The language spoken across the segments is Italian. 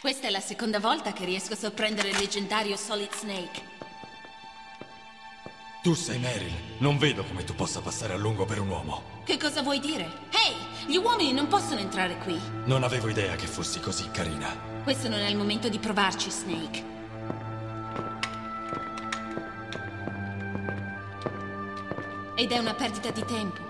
Questa è la seconda volta che riesco a sorprendere il leggendario Solid Snake. Tu sei Meryl. Non vedo come tu possa passare a lungo per un uomo. Che cosa vuoi dire? Ehi, hey, gli uomini non possono entrare qui. Non avevo idea che fossi così carina. Questo non è il momento di provarci, Snake. Ed è una perdita di tempo.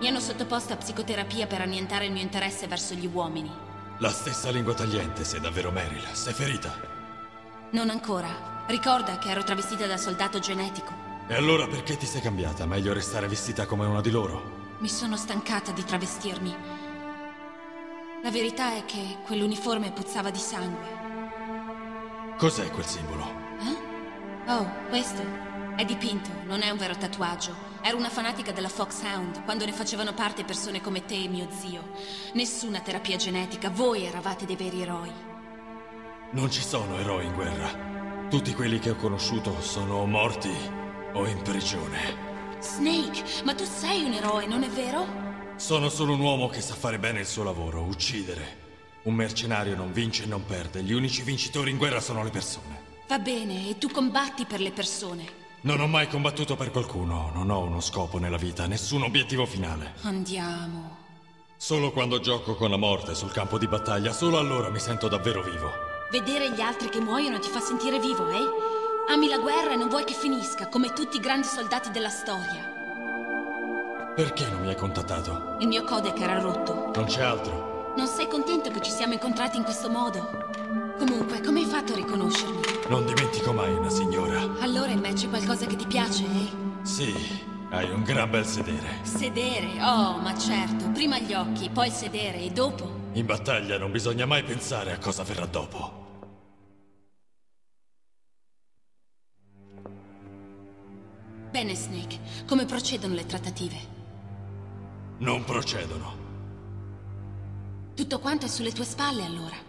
Mi hanno sottoposto a psicoterapia per annientare il mio interesse verso gli uomini. La stessa lingua tagliente, sei davvero Meryl. Sei ferita? Non ancora. Ricorda che ero travestita da soldato genetico. E allora perché ti sei cambiata? Meglio restare vestita come una di loro. Mi sono stancata di travestirmi. La verità è che quell'uniforme puzzava di sangue. Cos'è quel simbolo? Eh? Oh, questo? È dipinto, non è un vero tatuaggio. Ero una fanatica della Foxhound, quando ne facevano parte persone come te e mio zio. Nessuna terapia genetica, voi eravate dei veri eroi. Non ci sono eroi in guerra. Tutti quelli che ho conosciuto sono morti o in prigione. Snake, ma tu sei un eroe, non è vero? Sono solo un uomo che sa fare bene il suo lavoro, uccidere. Un mercenario non vince e non perde, gli unici vincitori in guerra sono le persone. Va bene, e tu combatti per le persone. Non ho mai combattuto per qualcuno, non ho uno scopo nella vita, nessun obiettivo finale. Andiamo. Solo quando gioco con la morte sul campo di battaglia, solo allora mi sento davvero vivo. Vedere gli altri che muoiono ti fa sentire vivo, eh? Ami la guerra e non vuoi che finisca, come tutti i grandi soldati della storia. Perché non mi hai contattato? Il mio codec era rotto. Non c'è altro. Non sei contento che ci siamo incontrati in questo modo? Comunque, come hai fatto a riconoscermi? Non dimentico mai una signora. Allora in me c'è qualcosa che ti piace, eh? Sì, hai un gran bel sedere. Sedere? Oh, ma certo. Prima gli occhi, poi il sedere e dopo? In battaglia non bisogna mai pensare a cosa verrà dopo. Bene, Snake. Come procedono le trattative? Non procedono. Tutto quanto è sulle tue spalle, allora?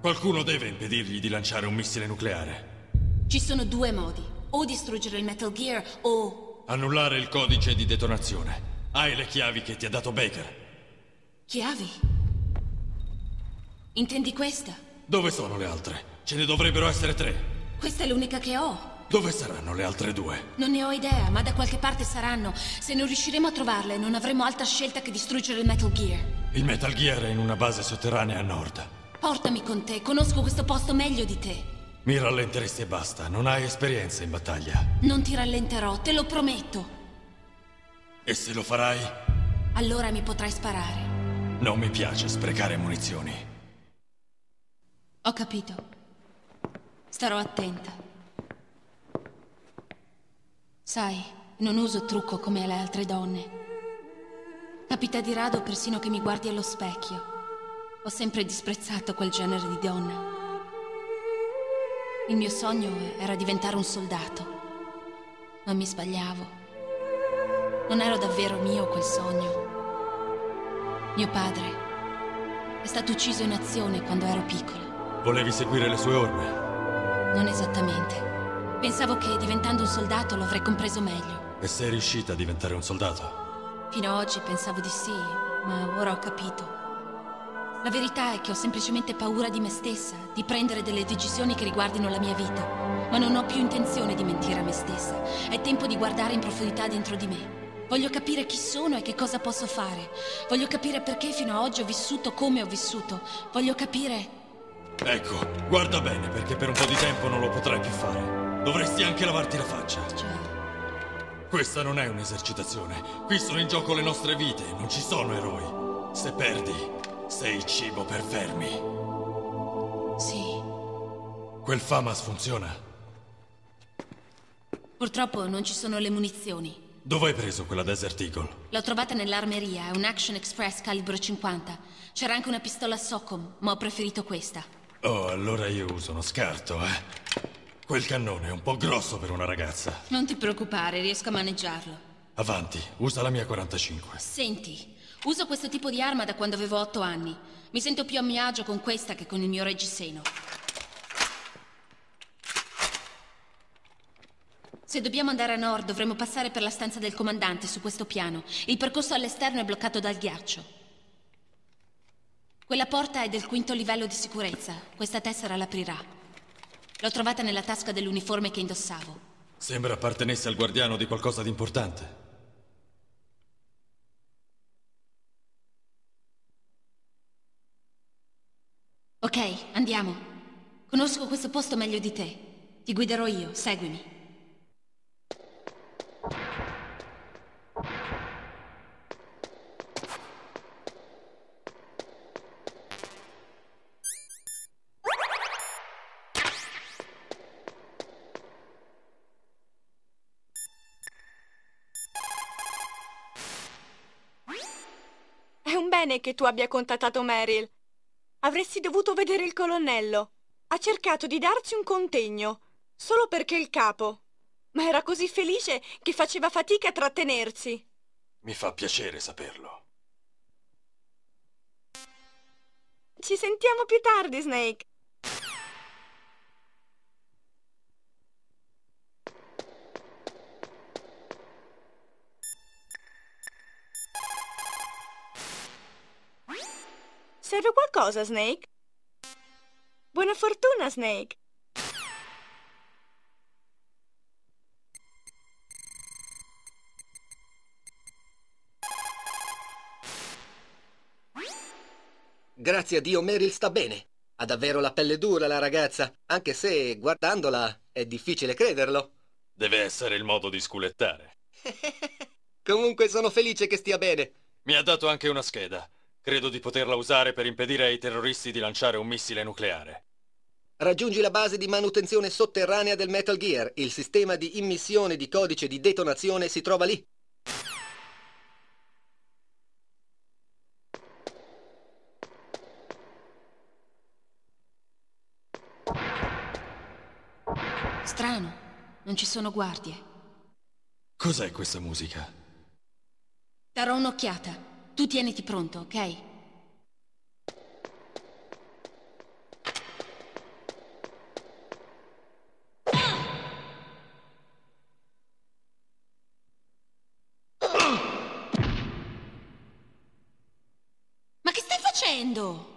Qualcuno deve impedirgli di lanciare un missile nucleare. Ci sono due modi. O distruggere il Metal Gear o... annullare il codice di detonazione. Hai le chiavi che ti ha dato Baker. Chiavi? Intendi questa? Dove sono le altre? Ce ne dovrebbero essere 3. Questa è l'unica che ho. Dove saranno le altre 2? Non ne ho idea, ma da qualche parte saranno. Se non riusciremo a trovarle, non avremo altra scelta che distruggere il Metal Gear. Il Metal Gear è in una base sotterranea a nord. Portami con te, conosco questo posto meglio di te. Mi rallenteresti e basta, non hai esperienza in battaglia. Non ti rallenterò, te lo prometto. E se lo farai? Allora mi potrai sparare. Non mi piace sprecare munizioni. Ho capito. Starò attenta. Sai, non uso trucco come le altre donne. Capita di rado persino che mi guardi allo specchio. Ho sempre disprezzato quel genere di donna. Il mio sogno era diventare un soldato, ma mi sbagliavo. Non era davvero mio quel sogno. Mio padre è stato ucciso in azione quando ero piccola. Volevi seguire le sue orme? Non esattamente. Pensavo che diventando un soldato lo avrei compreso meglio. E sei riuscita a diventare un soldato? Fino a oggi pensavo di sì, ma ora ho capito. La verità è che ho semplicemente paura di me stessa, di prendere delle decisioni che riguardino la mia vita. Ma non ho più intenzione di mentire a me stessa. È tempo di guardare in profondità dentro di me. Voglio capire chi sono e che cosa posso fare. Voglio capire perché fino ad oggi ho vissuto come ho vissuto. Voglio capire... Ecco, guarda bene, perché per un po' di tempo non lo potrai più fare. Dovresti anche lavarti la faccia. Cioè... Questa non è un'esercitazione. Qui sono in gioco le nostre vite, non ci sono eroi. Se perdi... sei cibo per vermi. Sì. Quel Famas funziona? Purtroppo non ci sono le munizioni. Dove hai preso quella Desert Eagle? L'ho trovata nell'armeria, è un Action Express calibro 50. C'era anche una pistola SOCOM, ma ho preferito questa. Oh, allora io uso uno scarto, eh? Quel cannone è un po' grosso per una ragazza. Non ti preoccupare, riesco a maneggiarlo. Avanti, usa la mia 45. Senti... uso questo tipo di arma da quando avevo 8 anni. Mi sento più a mio agio con questa che con il mio reggiseno. Se dobbiamo andare a nord, dovremo passare per la stanza del comandante su questo piano. Il percorso all'esterno è bloccato dal ghiaccio. Quella porta è del 5° livello di sicurezza. Questa tessera l'aprirà. L'ho trovata nella tasca dell'uniforme che indossavo. Sembra appartenesse al guardiano di qualcosa di importante. Ok, andiamo. Conosco questo posto meglio di te. Ti guiderò io, seguimi. Che tu abbia contattato Meryl. Avresti dovuto vedere il colonnello. Ha cercato di darci un contegno, solo perché il capo. Ma era così felice che faceva fatica a trattenersi. Mi fa piacere saperlo. Ci sentiamo più tardi, Snake. Serve qualcosa, Snake? Buona fortuna, Snake! Grazie a Dio Meryl sta bene. Ha davvero la pelle dura la ragazza, anche se guardandola è difficile crederlo. Deve essere il modo di sculettare. Comunque sono felice che stia bene. Mi ha dato anche una scheda. Credo di poterla usare per impedire ai terroristi di lanciare un missile nucleare. Raggiungi la base di manutenzione sotterranea del Metal Gear. Il sistema di immissione di codice di detonazione si trova lì. Strano, non ci sono guardie. Cos'è questa musica? Darò un'occhiata. Tu tieniti pronto, ok? Ma che stai facendo?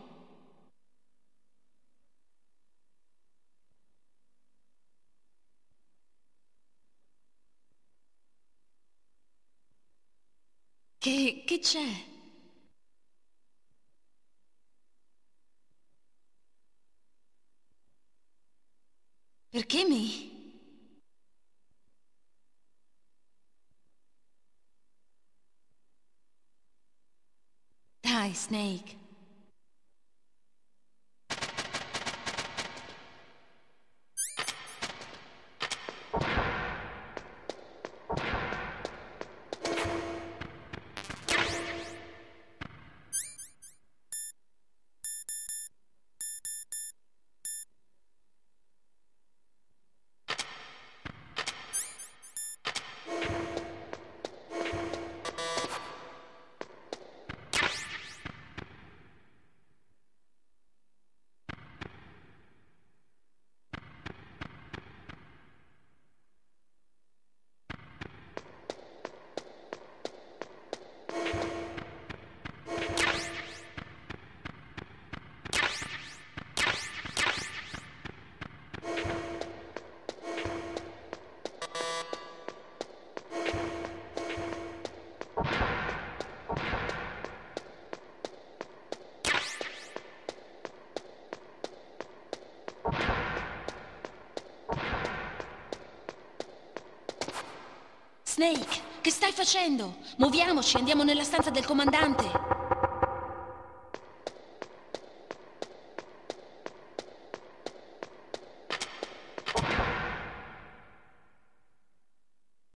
Che c'è? Perché mi... Dai, Snake. Snake, che stai facendo? Muoviamoci, andiamo nella stanza del comandante.